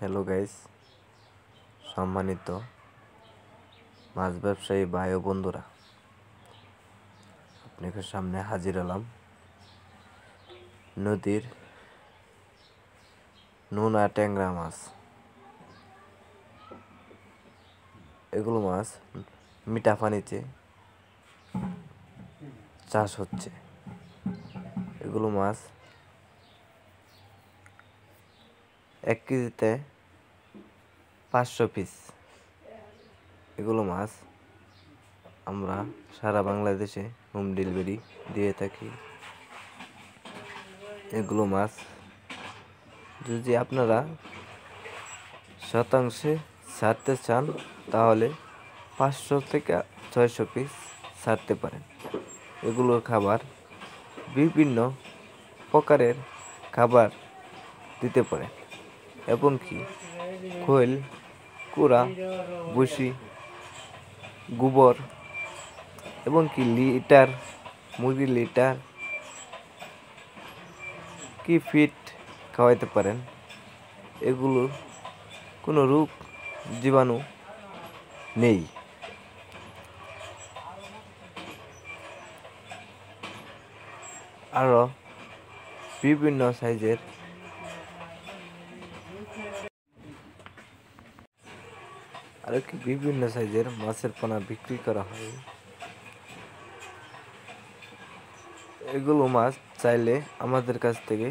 Hello guys, সম্মানিত মাছ ব্যবসায়ী ভাই ও বন্ধুরা, আপনাদের সামনে হাজির হলাম নদীর নোনা ট্যাংরা মাছ। এগুলো মাছ মিঠা পানিতে চাষ হচ্ছে। এগুলো মাছ 1 কেজিতে 500 পিস। এগুলো মাছ আমরা সারা বাংলাদেশে হোম ডেলিভারি দিয়ে থাকি। এগুলো মাছ যদি আপনারা শতাংশে ছাড়তে চান তাহলে 500 থেকে 600 পিস ছাড়তে পারেন। এগুলোর খাবার বিভিন্ন প্রকারের খাবার দিতে পারেন, এমনকি খোল, কুড়া, বসি, গোবর, এমনকি লিটার, মুরগির লিটার কি ফিট খাওয়াইতে পারেন। এগুলো কোনো রোগ জীবাণু নেই। আরও বিভিন্ন সাইজের মাছের পোনা বিক্রি করা হয়। এগুলো মাছ চাইলে আমাদের কাছ থেকে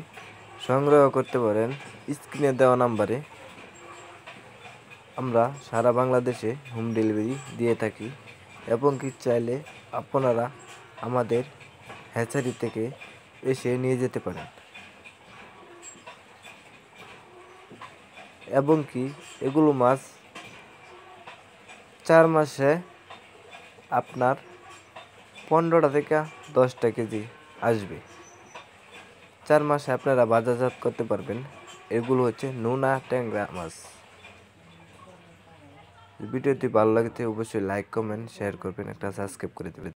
সংগ্রহ করতে পারেন। স্ক্রিনে দেওয়া নাম্বারে আমরা সারা বাংলাদেশে হোম ডেলিভারি দিয়ে থাকি, এবং কি চাইলে আপনারা আমাদের হ্যাচারি থেকে এসে নিয়ে যেতে পারেন। এবং কি এগুলো মাছ 4 মাসে আপনার 15 থেকে 10 কেজি আসবে। 4 মাসে আপনারা বাজারজাত করতে পারবেন। এগুলো হচ্ছে নোনা ট্যাংরা মাছ। ভিডিওটি ভালো লাগতে অবশ্যই লাইক, কমেন্ট, শেয়ার করবেন, একটা সাবস্ক্রাইব করে দেবেন।